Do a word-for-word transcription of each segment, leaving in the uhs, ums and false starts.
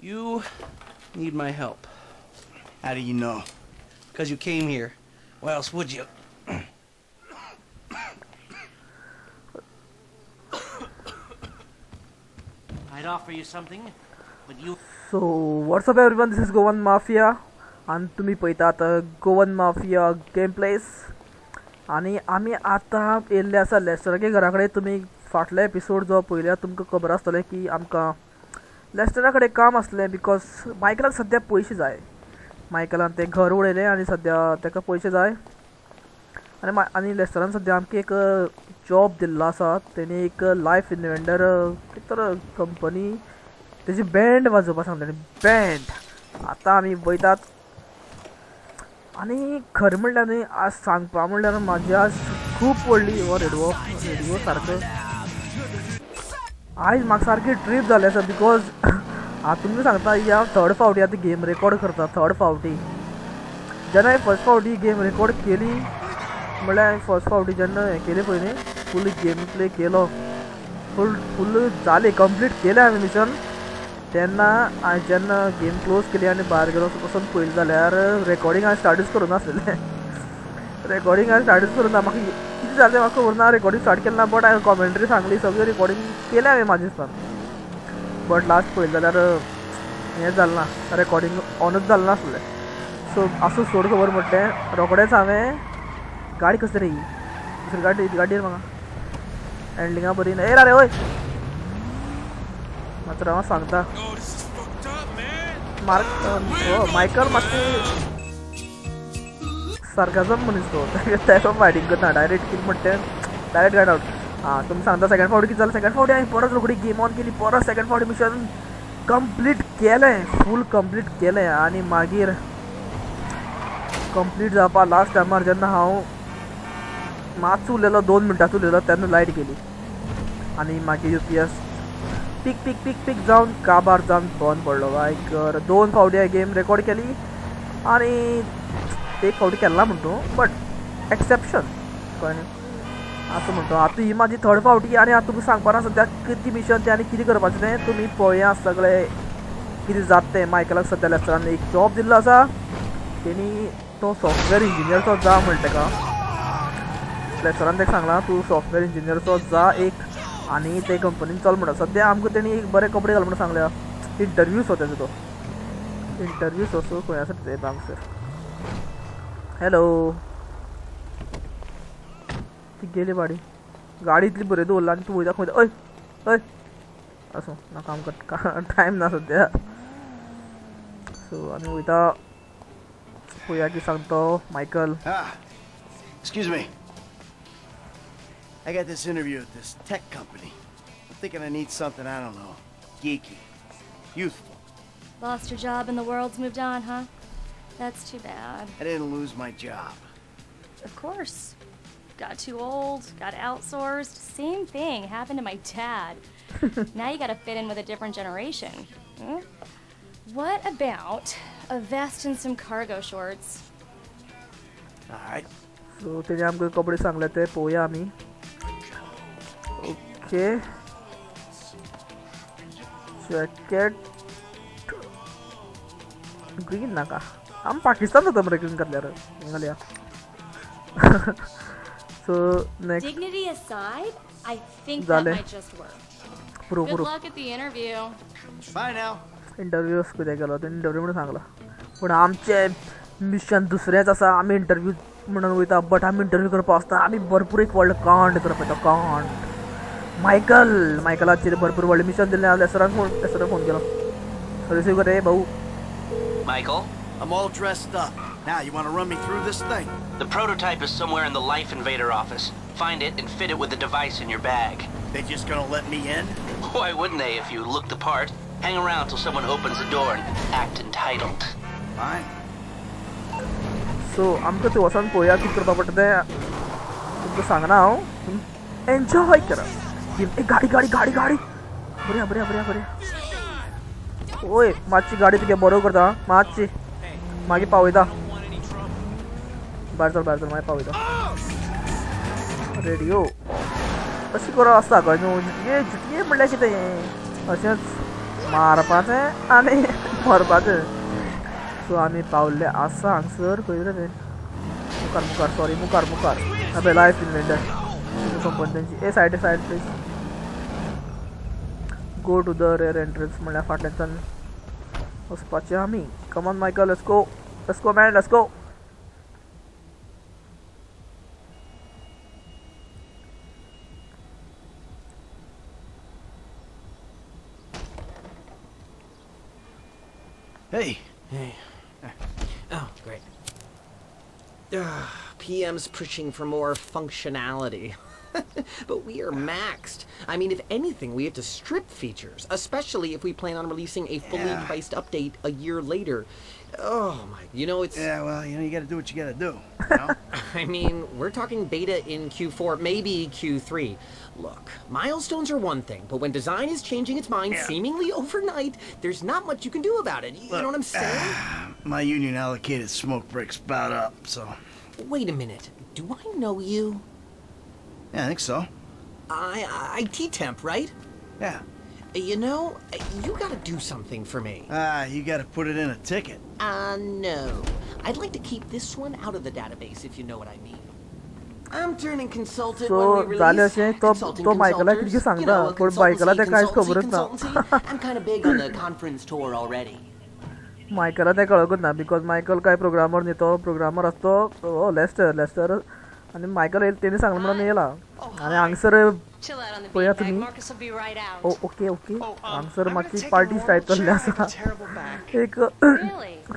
You need my help. How do you know? Because you came here. Why else would you? I'd offer you something, but you... So, what's up everyone, this is GoanMafia. And तुम्ही पळयता आता GoanMafia Gameplays. आणि आम्ही आता येयल्ले आसा लेस्टराच्या घरा कडेन. तुम्ही फाटले एपिसोड जो पळयला तुमकां खबर आसतलें की आमकां लेस्टरा कडेन काम आसलें, बिकॉज मायकलाक सद्या पयशे जाय. मायकलान तें घर उडयलें आनी सद्या ताका पयशे जाय. आनी आनी लेस्टरान सद्या आमकां एक जॉब दिल्लो आसा. तेणी एक लायफ इन्वेंडर कितें तर कंपनी, तेजी बँड वाजोवपाक सांगलें. बँड आतां आमी वयतात. आनी खरें म्हणल्यार न्ही, आज सांगपा म्हणल्यार म्हाजी आज खूब व्हडली हो रेडवो रेडवो सारको आयज म्हाका सारकी ट्रीप जाली आसा. बिकॉज आतां तुमी सांगता ह्या थर्ड फावटी आतां गेम रेकॉर्ड करता. थर्ड फावटी जेन्ना हांवें फर्स्ट फावटी गेम रेकॉर्ड केली, म्हणल्यार हांवें फर्स्ट फावटी जेन्ना हें केलें पळय न्ही, फूल गेम प्ले केलो, फूल फूल जालें, कंप्लीट केलें हांवें मिशन. तेन्ना हांवें जेन्ना गेम क्लोज केली आनी भायर गेलो वचून पळयलें जाल्यार रेकॉर्डिंग हांवें स्टार्टूच करूं नासलेलें. रेकॉर्डिंग हांवें स्टार्टूच करूं ना, म्हाका कितें जालें म्हाका खबर ना. रेकॉर्डिंग स्टार्ट केलें ना, बट हांवें कॉमेंट्री सांगली, सगळें रेकॉर्डिंग केलें हांवें म्हाज्या हिसपान. बट लास्ट पळयलें जाल्यार हें जालें ना, रेकॉर्डिंग ऑनूच जालें नासलें. सो आसूं सोड खबर म्हटलें. रोखडेंच हांवें गाडी कसली रे, दुसरी गाडी गाडयेर म्हाका हँडलिंगा बरी ना. येयला रे ओय, मात्र हांव सांगता मार्क मायकल मातशे सारकाजम मनीस तो ताका फायटींग करता डायरेक्ट. कितें म्हणटा तें डायरेक्ट गायड आउट. हां तुमी सांगता सेकंड फावटी कितें जालें. सेकंड फावटी हांवें परत रोखडी गेम ऑन केली, परत सेकंड फावटी मिशन कंप्लीट केलें, फूल कंप्लीट केलें. आनी मागीर कंप्लीट जावपा लास्ट टायमार जेन्ना हांव मातसो उरलेलो, दोन मिनटांचो उरलेलो, तेन्ना लायट गेली. आनी मागीर यू पी एस पीक पीक पीक पीक जाऊन काबार जाऊन बंद पडलो. लायक दोन फावटी हांवें गेम रेकॉर्ड केली आनी एक फावटी केल्ला म्हण तूं, बट एक्सेप्शन कळ्ळें आसूं म्हण तूं. आतां ही म्हाजी थर्ड फावटी आनी आतां तुमकां सांगपाना सद्या कितें मिशन तें आनी कितें करपाचें तें तुमी पळया सगळें कितें जाता तें. मायकलाक सद्या लेस्टरान एक जॉब दिल्लो आसा. तेणी तो सॉफ्टवॅर इंजिनियरचो जा म्हण ताका लेस्टरान ताका सांगलां तूं सॉफ्टवॅर इंजिनियरचो जा एक, आनी ते कंपनीन चल म्हणटा. सद्या आमकां तेणी एक बरे कपडे घाल म्हणून सांगल्या. इंटरव्यू सो तेजो तो इंटरव्यू सो सो खंय आसा ते हांगसर. हॅलो ती गेली भाडी, गाडी इतली बरी दवरला आनी तूं वयता खंय. हय हय आसूं नाका, आमकां टायम ना सद्या. सो आमी वयता पळोवया कितें सांगता तो Michael. Excuse me, I got this interview at this tech company. I'm thinking I need something, I don't know, geeky, youthful. Lost your job and the world's moved on, huh? That's too bad. I didn't lose my job. Of course. Got too old, got outsourced. Same thing happened to my dad. Now you gotta fit in with a different generation. Hmm? What about a vest and some cargo shorts? All right. So today I'm going to cover some of the poya me. Okay. Jacket. Green naka. I'm Pakistan to the green color. English. So next. Dignity aside, I think that might just work. Pro, pro. Good luck at the interview. Bye now. Interview उसको देख लो तो interview में सांगला. पर हम चे mission दूसरे जैसा हम interview में हुई था, but हम interview कर पास्ता. हम भरपूर एक world कांड कर पाता कांड. मायकल मायकल आज भरपूर व्हडलें मिशन दिल्लें. आज लेस्टराक फोन लेस्टराक फोन केलो. रिसीव कर रे भाऊ. Michael, I'm all dressed up. Now you want to run me through this thing? The prototype is somewhere in the Life Invader office. Find it and fit it with the device in your bag. They just going to let me in? Why wouldn't they if you look the part? Hang around till someone opens the door and act entitled. Fine. So, आमकां ते वचून पळोवया कितें करपा पडटा तें. तुमकां सांगना हांव, एन्जॉय करा. एक गाड़ी गाड़ी गाड़ी गाड़ी बरिया बरिया बरिया बरिया. ओए माची गाड़ी तुगे बरो करता माची मागे पावयता. बाहेर चल बाहेर चल मागे पावयता. रेडिओ अशी करा आसता काय न्हू. G T A G T A म्हणल्यार कितें अशेंच මරපත අනේ මරපත ස්වාමී පවුල්ලේ අසං සර් කොහෙද මේ මුකර් මුකර් sorry මුකර් මුකර් අපේ Life Invader component is side side please go to the rear entrance mala faten us pachami come on Michael let's go let's go man let's go Hey! Hey. Oh, great. Ugh, P M's pushing for more functionality. But we are maxed. I mean, if anything, we have to strip features, especially if we plan on releasing a fully yeah. priced update a year later. Oh my, you know, it's... Yeah, well, you know, you gotta do what you gotta do. You know? I mean, we're talking beta in Q four, maybe Q three. Look, milestones are one thing, but when design is changing its mind yeah. seemingly overnight, there's not much you can do about it. You Look, know what I'm saying? Uh, my union allocated smoke breaks about up, so... Wait a minute. Do I know you? Yeah, I think so. I, I I T temp, right? Yeah. You know, you gotta do something for me. Ah, uh, you gotta put it in a ticket. Uh, no. I'd like to keep this one out of the database, if you know what I mean. I'm turning consultant so, when we release consulting consultants. You know, a consultancy, consultancy, consultancy. I'm kind of big on the conference tour already. Michael, I don't know, because Michael is a programmer, and programmer is oh, Lester, Lester. And Michael is telling me that the answer is... Chill out on the beat bag. Marcus will be right out. Oh, okay, okay. Oh, um, answer is a party type. Really?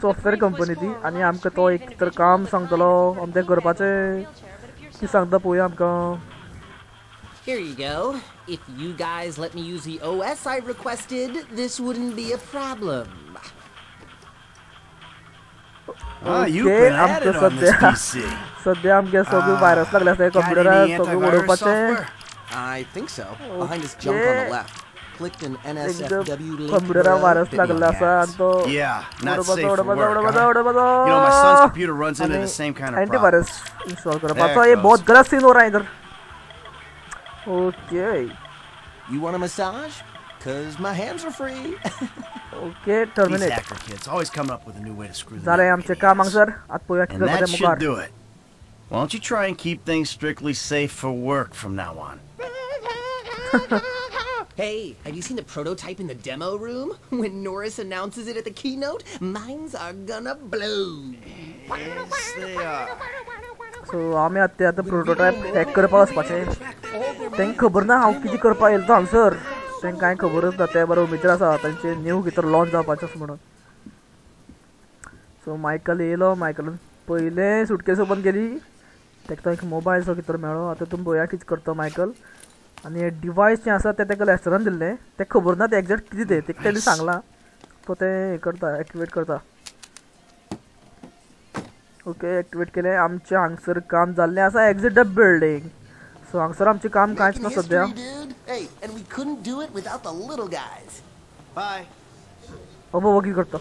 Software company. And we have to do a job. We have to do a job. Here you go. If you guys let me use the O S I requested, this wouldn't be a problem. Ah, okay, you can add it on this P C. So they am guess of virus lagla se computer so go pache. I think so. Okay. Behind this jump on the left. Clicked an N S F W link. Computer virus lagla sa Yeah, not safe for work. Huh? You know my son's computer runs into the same kind of problem. Antivirus install karo. Pata ye bahut galat scene ho raha hai idhar. Okay. You want a massage? Cause my hands are free. Okay, terminate. These hacker kids always come up with a new way to screw them up. And that should do it. Why don't you try and keep things strictly safe for work from now on? Hey, have you seen the prototype in the demo room? When Norris announces it at the keynote, minds are gonna blow. Yes, they are. So, I'm at the prototype. Thank you, Burna. How can you get the answer? Then काय खबरच ना त्या बरोबर मित्राचा त्यांचे new गिटर launch झापाचस म्हणून so Michael येलो Michael पहिले सुटकेस ओपन केली त्याचा एक मोबाईल सो गिटर मेळो आता तुम बोया किच करतो मायकल आणि डिव्हाइस जे असा ते त्याक लेस्टरन दिले ते खबर ना ते एग्जॅक्ट किती दे ते त्यांनी सांगला तो ते हे करता ऍक्टिवेट करता ओके ऍक्टिवेट केले आमचे आंसर काम झाले असा exit the building so answer आमचे काम कायच ना सध्या Hey, and we couldn't do it without the little guys. Bye. Oba working karta.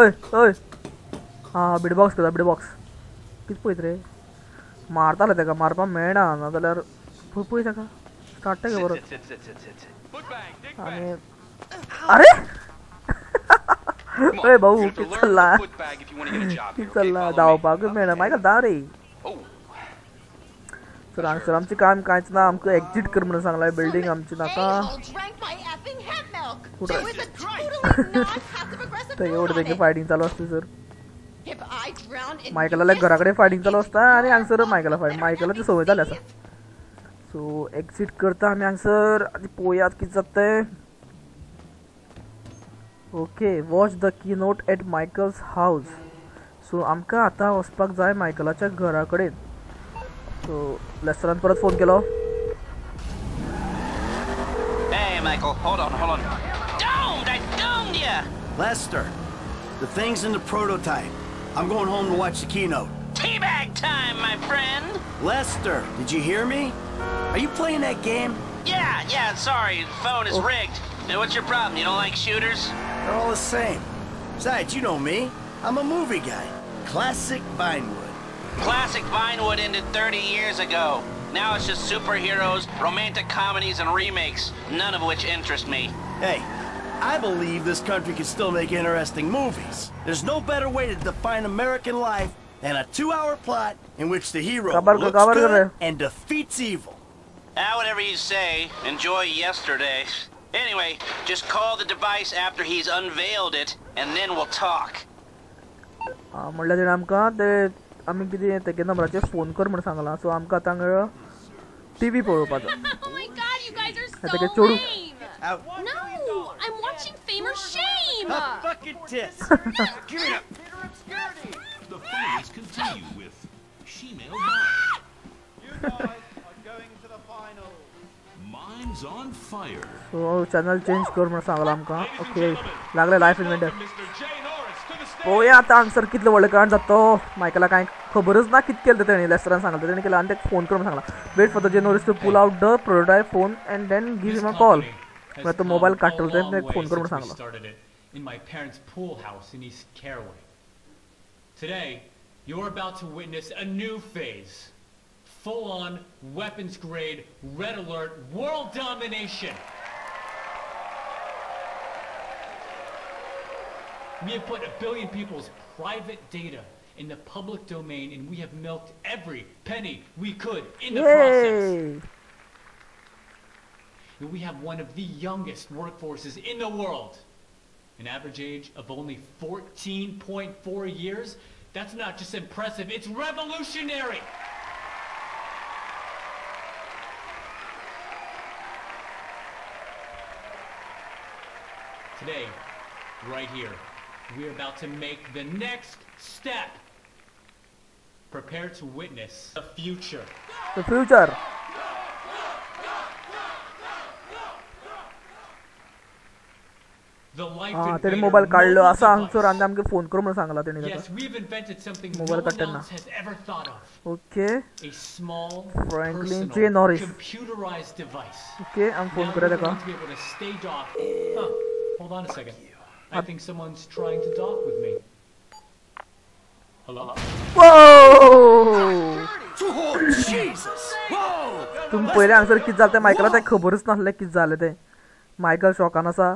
Oi, oi. Ah, beatbox karta, beatbox. Kit poit re. Marta le tega, marpa meda na dalar. Poi poi tega. Start tega borat. Ane. Arey? Hey, bahu. Kitchalla. Kitchalla. Dao bagu meda. Michael daari. So, answer आमचे काम कायच ना आमको exit कर म्हणून सांगलाय building आमची नाका ते एवढं देखील फायटिंग चालू असते सर मायकलला घराकडे फायटिंग चालू असता आणि आन्सर मायकलला फायटिंग मायकलला ते सवय झाली असा सो एग्जिट करता आम्ही आन्सर आधी पोयात की जाते okay watch the keynote at Michael's house so आमका आता वसपाक जाय मायकलच्या घराकडे So let's run for a phone kilo. Hey Michael, hold on, hold on. Domed, I domed ya! Lester, the thing's in the prototype. I'm going home to watch the keynote. Teabag time, my friend! Lester, did you hear me? Are you playing that game? Yeah, yeah, sorry, the phone is oh. rigged. Now what's your problem? You don't like shooters? They're all the same. Besides, you know me. I'm a movie guy. Classic Vinewood. Classic Vinewood ended thirty years ago. Now it's just superheroes, romantic comedies, and remakes, none of which interest me. Hey, I believe this country can still make interesting movies. There's no better way to define American life than a two-hour plot in which the hero kabar looks kabar good and defeats evil. Ah, whatever you say. Enjoy yesterday. Anyway, just call the device after he's unveiled it, and then we'll talk. Ah, mula din amka the amik bide te kena marache phone kar mar sangala. So amka tanga T V poro pada. Oh my God, you guys are so lame. No, I'm watching Fame or Shame. A fucking tits. Give it up. The fans continue with Shemale Bob. You guys are going to the final. Mine's on fire. So channel change kar mar sangala amka. Okay, lagle Life Invader. Oh yeah, the answer कितले वाले कारण जातो Michael का एक खबरच ना कितके लेते हैं Lester ने सांगला देने के लिए अंतिम phone करूँ Sangla. Wait for the journalist to pull out the prototype phone and then give him a call. मैं तो mobile काट लेते हैं एक phone करूँ Sangla. In my parents' pool house in East Carroway. Today, you're about to witness a new phase, full-on weapons-grade red alert world domination. We have put a billion people's private data in the public domain, and we have milked every penny we could in the Yay. process. And we have one of the youngest workforces in the world. An average age of only fourteen point four years. That's not just impressive, it's revolutionary. Today, right here, we're about to make the next step. Prepare to witness the future. The future. The life ah, invader mobile phone. Yes, we've invented something no one else has ever thought of. Okay. A small, Franklin personal, computerized device. Okay, I'm phone now we're going to be able to stay docked. Huh. Hold on a second. I think someone's trying to dock with me. Hello? Whoa! Oh, Jesus! Whoa! तुम पहले answer किस जाते Michael तक खबरच ना ले किस जाले ते माइकल शॉकाना सा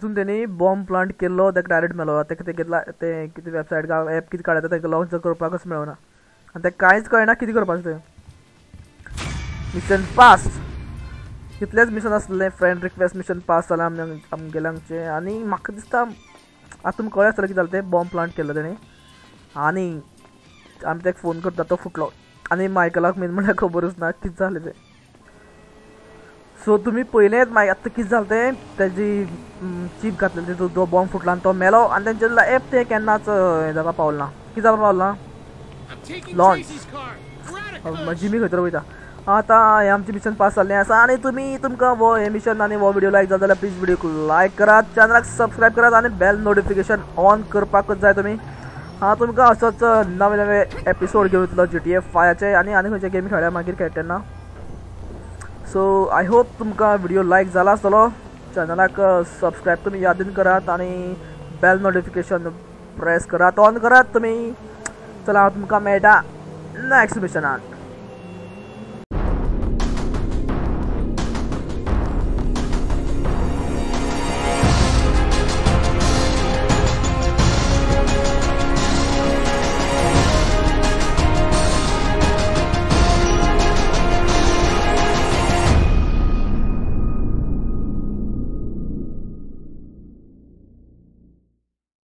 तुम ते नहीं बॉम्ब प्लांट केलो तक डायरेक्ट मेलो ते किते कितला ते किते वेबसाइट का ऐप कित काढता ते लॉन्च करू पाकस मेलो ना आणि ते काहीच कळना किती करू पास ते मिशन पास कितलेच मिशन असले फ्रेंड रिक्वेस्ट मिशन पास झाला आम्ही आम गेलांचे आणि माका दिसता आतून कळ्या झालं की झालं बॉम्ब प्लांट केलं त्याने आणि आम्ही एक फोन करता तो फुटलो आणि मायकलाक मी मला खबरच ना की झालं ते सो तुम्ही पहिलेच माय आता की झालं ते त्याची चिप घातलेली तो जो बॉम्ब फुटला तो मेलो आणि त्यांच्याला ऍप ते केन्नाच जागा पावला की जागा पावला लॉन्च माझी मी खतर होता आता हे आमचे मिशन पास झाले असा आणि तुम्ही तुमका वो हे मिशन आणि वो व्हिडिओ लाईक झाला प्लीज व्हिडिओ लाईक करा चॅनलक सबस्क्राइब करा आणि बेल नोटिफिकेशन ऑन करपाकच जाय तुम्ही हा तुमका असच नवे नवे एपिसोड घेऊन येतलो जी टी ए फाइव चे आणि आणि खंयचे गेम खेळ्या मागीर खेळटना सो आय होप तुमका व्हिडिओ लाईक झाला असलो चॅनलक सबस्क्राइब तुम्ही यादीन करात आणि बेल नोटिफिकेशन प्रेस करात ऑन करात तुम्ही चला तुमका मेळटा नेक्स्ट मिशनान